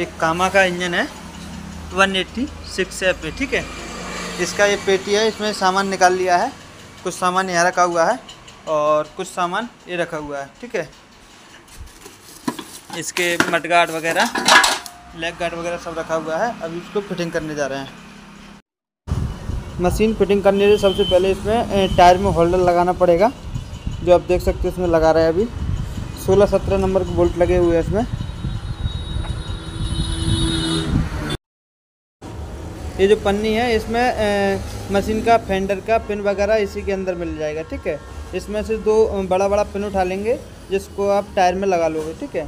एक कामा का इंजन है 186FA। ठीक है, इसका ये पेटी है, इसमें सामान निकाल लिया है। कुछ सामान यहाँ रखा हुआ है और कुछ सामान ये रखा हुआ है। ठीक है, इसके मट गार्ड वगैरह, लेग गार्ड वगैरह सब रखा हुआ है। अभी इसको फिटिंग करने जा रहे हैं। मशीन फिटिंग करने से सबसे पहले इसमें टायर में होल्डर लगाना पड़ेगा, जो आप देख सकते हो इसमें लगा रहे हैं। अभी 16-17 नंबर के बोल्ट लगे हुए हैं इसमें। ये जो पन्नी है इसमें मशीन का फेंडर का पिन वगैरह इसी के अंदर मिल जाएगा। ठीक है, इसमें से दो बड़ा बड़ा पिन उठा लेंगे, जिसको आप टायर में लगा लोगे। ठीक है,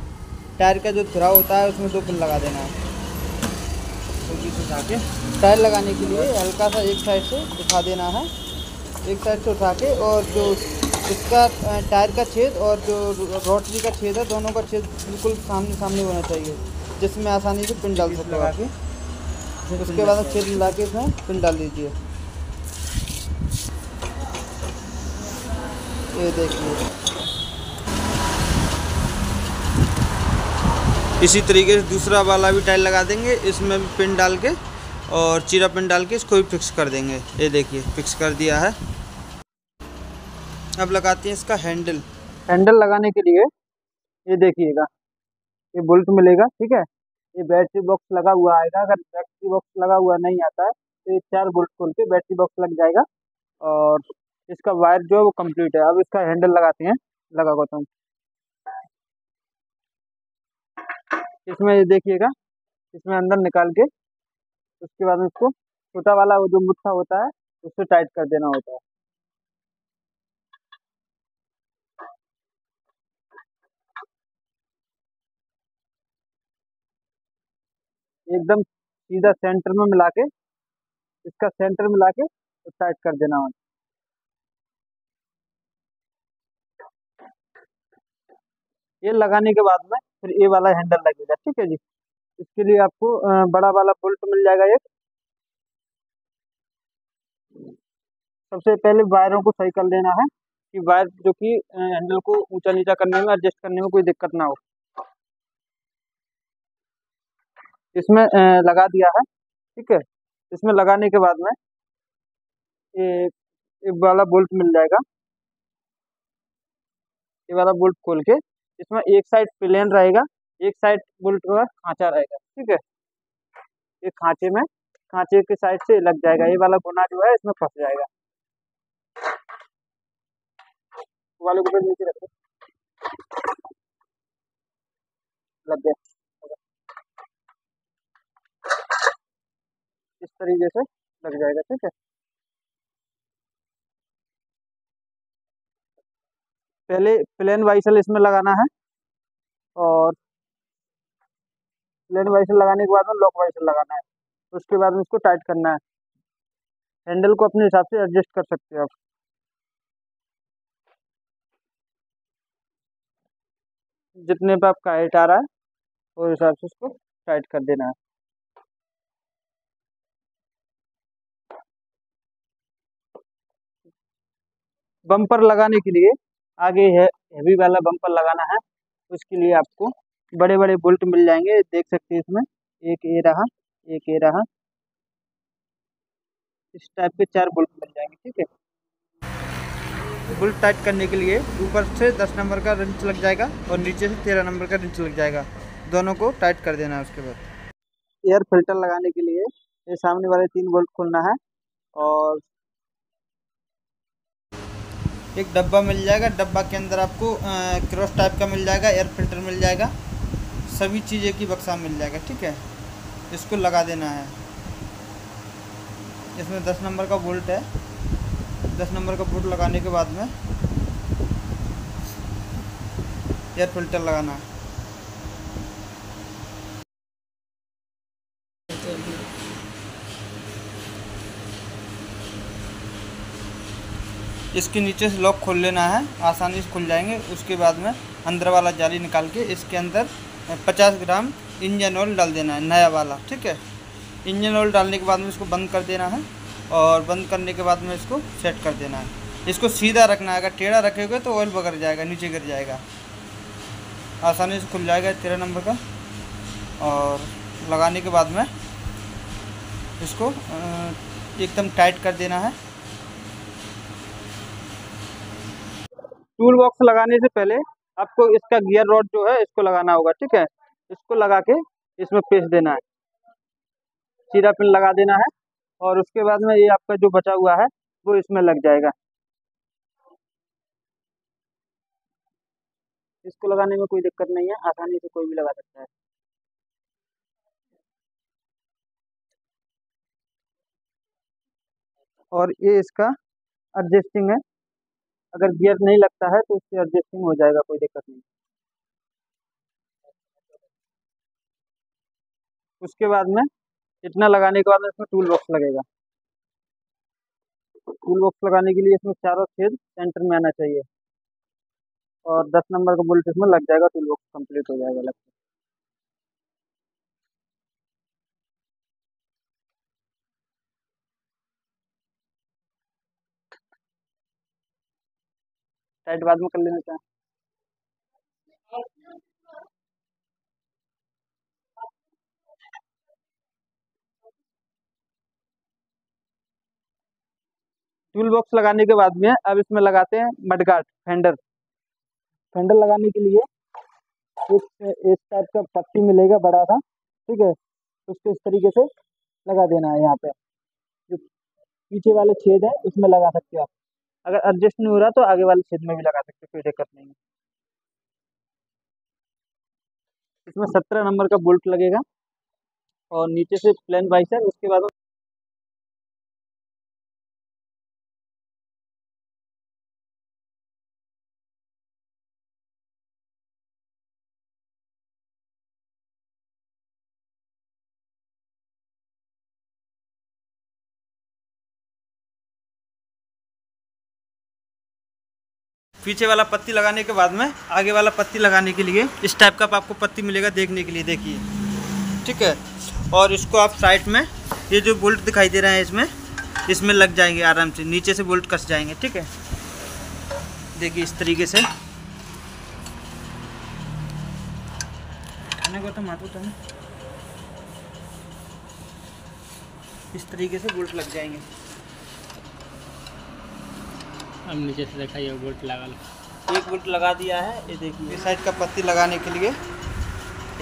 टायर का जो धुरा होता है उसमें 2 पिन लगा देना है। टायर लगाने के लिए हल्का सा एक साइड से उठा देना है, एक साइड से उठा के, और जो इसका टायर का छेद और जो रोटरी का छेद है, दोनों का छेद बिल्कुल सामने सामने होना चाहिए, जिसमें आसानी से पिन डाल सकते हो। उसके बाद छेद मिला के इसमें पिन डाल दीजिए। ये देखिए, इसी तरीके से दूसरा वाला भी टाइल लगा देंगे, इसमें भी पिन डाल के और चीरा पिन डाल के इसको भी फिक्स कर देंगे। ये देखिए, फिक्स कर दिया है। अब लगाते हैं इसका हैंडल। हैंडल लगाने के लिए ये देखिएगा, ये बोल्ट मिलेगा। ठीक है, ये बैटरी बॉक्स लगा हुआ आएगा। अगर बैटरी बॉक्स लगा हुआ नहीं आता है तो ये 4 बोल्ट खोल के बैटरी बॉक्स लग जाएगा, और इसका वायर जो है वो कंप्लीट है। अब इसका हैंडल लगाते हैं, लगा देता हूँ इसमें। ये देखिएगा, इसमें अंदर निकाल के उसके बाद इसको छोटा वाला वो जो मुट्ठा होता है उसको टाइट कर देना होता है। एकदम सीधा सेंटर में मिला के, इसका सेंटर मिला के टाइट कर देना होता है। ये लगाने के बाद में फिर ये वाला हैंडल लगेगा। ठीक है जी, इसके लिए आपको बड़ा वाला बोल्ट मिल जाएगा। एक सबसे पहले वायरों को सही कर लेना है कि वायर जो कि हैंडल को ऊंचा नीचा करने में, एडजस्ट करने में कोई दिक्कत ना हो। इसमें लगा दिया है। ठीक है, इसमें लगाने के बाद में ये वाला बोल्ट मिल जाएगा। ये वाला बोल्ट खोल के इसमें एक साइड प्लेन रहेगा, एक साइड बोल्ट का खांचा रहेगा। ठीक है, ये खांचे में, खांचे के साइड से लग जाएगा। ये वाला कोना जो है इसमें फंस जाएगा। वाले को नीचे रखो, लग गया। इस तरीके से लग जाएगा। ठीक है, पहले प्लेन वाइसल इसमें लगाना है, और प्लेन वाइसल लगाने के बाद में लॉक वाइसल लगाना है। उसके बाद में इसको टाइट करना है। हैंडल को अपने हिसाब से एडजस्ट कर सकते हो आप। जितने पे आपका हाइट आ रहा है उस हिसाब से इसको टाइट कर देना है। बम्पर लगाने के लिए आगे हैवी वाला बम्पर लगाना है, उसके लिए आपको बड़े बड़े बोल्ट मिल जाएंगे। देख सकते हैं इसमें एक ए रहा, एक ए रहा, इस टाइप के 4 बोल्ट मिल जाएंगे। ठीक है, बोल्ट टाइट करने के लिए ऊपर से 10 नंबर का रिंच लग जाएगा और नीचे से 13 नंबर का रिंच लग जाएगा। दोनों को टाइट कर देना है। उसके बाद एयर फिल्टर लगाने के लिए ये सामने वाले 3 बोल्ट खोलना है, और एक डब्बा मिल जाएगा। डब्बा के अंदर आपको क्रॉस टाइप का मिल जाएगा, एयर फिल्टर मिल जाएगा, सभी चीज़ें की बक्सा मिल जाएगा। ठीक है, इसको लगा देना है। इसमें 10 नंबर का बोल्ट है। 10 नंबर का बोल्ट लगाने के बाद में एयर फिल्टर लगाना है। इसके नीचे से लॉक खोल लेना है, आसानी से खुल जाएंगे। उसके बाद में अंदर वाला जाली निकाल के इसके अंदर 50 ग्राम इंजन ऑयल डाल देना है, नया वाला। ठीक है, इंजन ऑयल डालने के बाद में इसको बंद कर देना है, और बंद करने के बाद में इसको सेट कर देना है। इसको सीधा रखना है, अगर टेढ़ा रखोगे तो ऑयल बगर जाएगा, नीचे गिर जाएगा। आसानी से खुल जाएगा 13 नंबर का। और लगाने के बाद में इसको एकदम टाइट कर देना है। टूल बॉक्स लगाने से पहले आपको इसका गियर रॉड जो है इसको लगाना होगा, ठीक है। इसको लगा के इसमें पेस्ट देना है, सीधा पिन लगा देना है और उसके बाद में ये आपका जो बचा हुआ है वो इसमें लग जाएगा। इसको लगाने में कोई दिक्कत नहीं है, आसानी से कोई भी लगा सकता है। और ये इसका एडजस्टिंग है, अगर गियर नहीं लगता है तो इससे एडजस्टिंग हो जाएगा, कोई दिक्कत नहीं। उसके बाद में इतना लगाने के बाद इसमें टूल बॉक्स लगेगा। टूल बॉक्स लगाने के लिए इसमें चारों छेद सेंटर में आना चाहिए और 10 नंबर का बोल्ट इसमें लग जाएगा, टूल बॉक्स कंप्लीट हो जाएगा। लगता टाइट बाद में कर लेना चाहिए। टूल बॉक्स लगाने के बाद में अब इसमें लगाते हैं मडगार्ड फेंडर। फेंडर लगाने के लिए एक टाइप का पट्टी मिलेगा बड़ा सा, ठीक है, उसको इस तरीके से लगा देना है। यहाँ पे जो पीछे वाले छेद है उसमें लगा सकते हो आप, अगर एडजस्ट नहीं हो रहा तो आगे वाले छेद में भी लगा सकते हो, कोई दिक्कत नहीं है। इसमें 17 नंबर का बोल्ट लगेगा और नीचे से प्लेन वाइसर, उसके बाद पीछे वाला पत्ती लगाने के बाद में आगे वाला पत्ती लगाने के लिए इस टाइप का आपको पत्ती मिलेगा देखने के लिए, देखिए, ठीक है। और इसको आप साइड में ये जो बोल्ट दिखाई दे रहा है इसमें लग जाएंगे आराम से, नीचे से बोल्ट कस जाएंगे, ठीक है। देखिए इस तरीके से बोल्ट लग जाएंगे। अब नीचे से देखा ये बोल्ट लगा लो, एक बोल्ट लगा दिया है। ये देखिए इस साइड का पत्ती लगाने के लिए,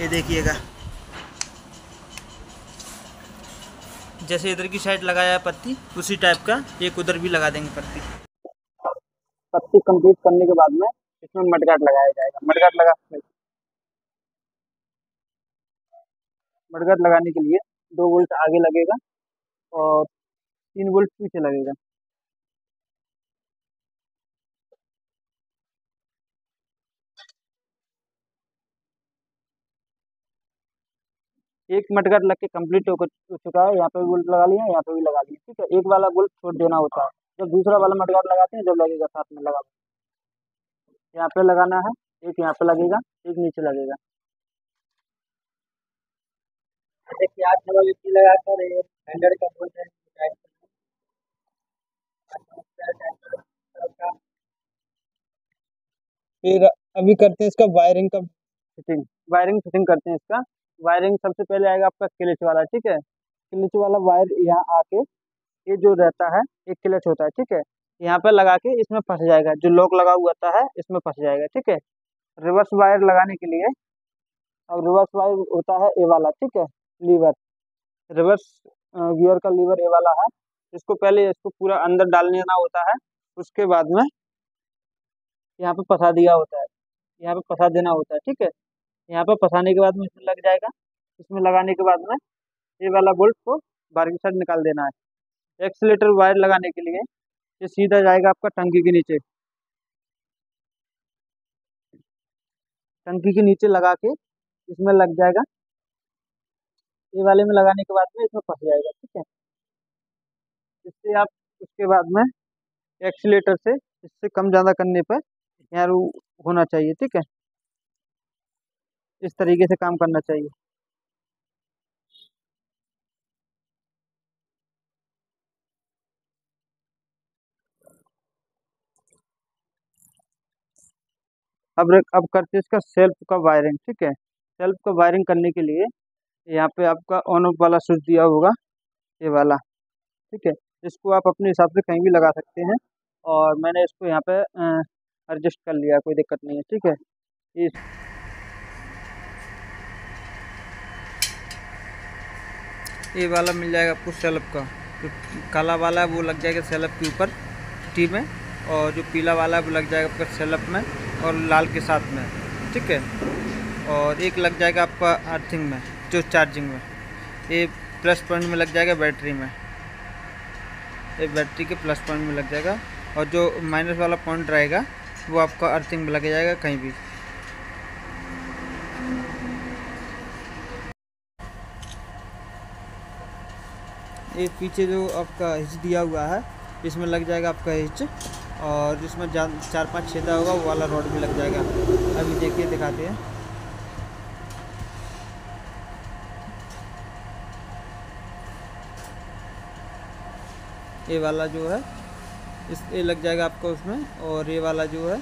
ये देखिएगा जैसे इधर की साइड लगाया है पत्ती, उसी टाइप का एक उधर भी लगा देंगे पत्ती। पत्ती कंप्लीट करने के बाद में इसमें मडगार्ड लगाया जाएगा। मडगार्ड लगाने के लिए 2 बोल्ट आगे लगेगा और 3 बोल्ट पीछे लगेगा। एक मडगार्ड लग के कम्प्लीट हो चुका है, यहाँ पे भी बोल्ट लगा लिया, यहाँ पे भी लगा लिया, ठीक है। एक वाला बोल्ट छोड़ देना होता है, जब दूसरा वाला मडगार्ड लगाते हैं जब लगेगा साथ में लगा। यहाँ पे लगाना है, एक यहाँ पे लगेगा, एक नीचे लगेगा। फिर अभी करते हैं इसका वायरिंग का फिटिंग। करते हैं इसका वायरिंग। सबसे पहले आएगा आपका क्लच वाला, ठीक है। क्लच वाला वायर यहाँ आके ये जो रहता है एक क्लच होता है, ठीक है, यहाँ पर लगा के इसमें फंस जाएगा, जो लॉक लगा हुआ होता है इसमें फंस जाएगा, ठीक है। रिवर्स वायर लगाने के लिए अब रिवर्स वायर होता है ए वाला, ठीक है, लीवर, रिवर्स गियर का लीवर ए वाला है। इसको पहले पूरा अंदर डाल लेना होता है, उसके बाद में यहाँ पर फंसा दिया होता है, यहाँ पर फंसा देना होता है, ठीक है। यहाँ पर फंसाने के बाद में इसमें लग जाएगा। इसमें लगाने के बाद में ये वाला बोल्ट को बाहर की साइड निकाल देना है। एक्सीलेटर वायर लगाने के लिए ये सीधा जाएगा आपका टंकी के नीचे। टंकी के नीचे लगा के इसमें लग जाएगा, ये वाले में लगाने के बाद में इसमें फंस जाएगा, ठीक है। इससे आप उसके बाद में एक्सीलेटर से इससे कम ज़्यादा करने पर यहाँ होना चाहिए, ठीक है, इस तरीके से काम करना चाहिए। अब करते हैं इसका सेल्फ का वायरिंग, ठीक है। सेल्फ का वायरिंग करने के लिए यहाँ पे आपका ऑन ऑफ वाला स्विच दिया होगा, ये वाला, ठीक है। इसको आप अपने हिसाब से कहीं भी लगा सकते हैं, और मैंने इसको यहाँ पे एडजस्ट कर लिया, कोई दिक्कत नहीं है, ठीक है। ये वाला मिल जाएगा आपको सेल्फ का, जो काला वाला है वो लग जाएगा सेल्फ के ऊपर टी में, और जो पीला वाला है वो लग जाएगा आपका सेल्फ में और लाल के साथ में, ठीक है। और एक लग जाएगा आपका अर्थिंग में, जो चार्जिंग में, ये प्लस पॉइंट में लग जाएगा बैटरी में, ये बैटरी के प्लस पॉइंट में लग जाएगा। और जो माइनस वाला पॉइंट रहेगा वो आपका अर्थिंग में लग जाएगा कहीं भी। ये पीछे जो आपका हिच दिया हुआ है इसमें लग जाएगा आपका हिच, और जिसमें 4-5 छेदा होगा वो वाला रॉड भी लग जाएगा। अभी देखिए दिखाते हैं, ये वाला जो है इस ये लग जाएगा आपका उसमें, और ये वाला जो है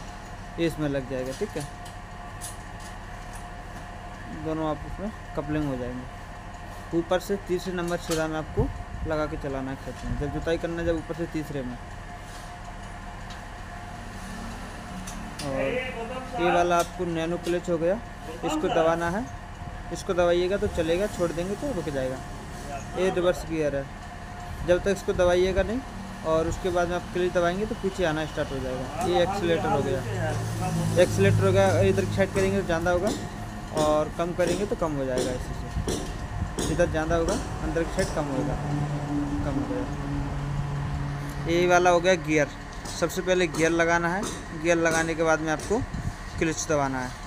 ये इसमें लग जाएगा, ठीक है। दोनों आप उसमें कपलिंग हो जाएंगे। ऊपर से तीसरे नंबर छेदा में आपको लगा के चलाना है खेत में, जब जुताई करना है, जब ऊपर से तीसरे में। और ये वाला आपको नैनो क्लच हो गया, इसको दबाना है, इसको दबाइएगा तो चलेगा, छोड़ देंगे तो रुक जाएगा। ये रिवर्स गियर है, जब तक इसको दबाइएगा नहीं और उसके बाद में आप क्लच दबाएंगे तो पीछे आना स्टार्ट हो जाएगा। ये एक्सीलेटर हो गया, एक्सीलेटर हो गया, इधर की साइड करेंगे तो ज़्यादा होगा और कम करेंगे तो कम हो जाएगा। इसी से इधर ज़्यादा होगा, अंदर की साइड कम होगा, कम हो जाएगा। ये वाला हो गया गियर, सबसे पहले गियर लगाना है, गियर लगाने के बाद में आपको क्लच दबाना है।